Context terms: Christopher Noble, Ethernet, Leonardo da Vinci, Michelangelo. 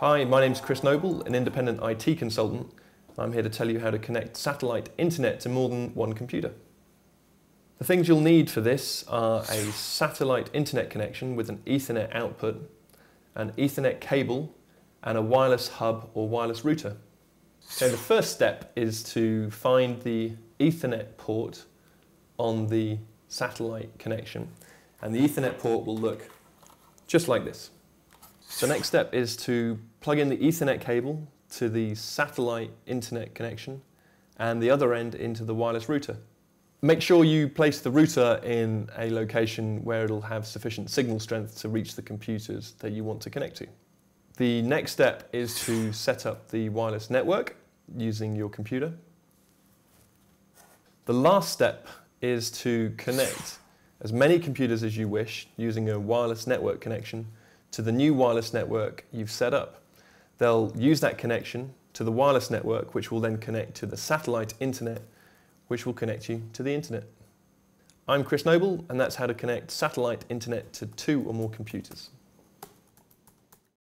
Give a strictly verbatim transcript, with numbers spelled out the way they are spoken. Hi, my name's Chris Noble, an independent I T consultant. I'm here to tell you how to connect satellite internet to more than one computer. The things you'll need for this are a satellite internet connection with an Ethernet output, an Ethernet cable, and a wireless hub or wireless router. So the first step is to find the Ethernet port on the satellite connection, and the Ethernet port will look just like this. The next step is to plug in the Ethernet cable to the satellite internet connection and the other end into the wireless router. Make sure you place the router in a location where it'll have sufficient signal strength to reach the computers that you want to connect to. The next step is to set up the wireless network using your computer. The last step is to connect as many computers as you wish using a wireless network connection to the new wireless network you've set up. They'll use that connection to the wireless network, which will then connect to the satellite internet, which will connect you to the internet. I'm Chris Noble, and that's how to connect satellite internet to two or more computers.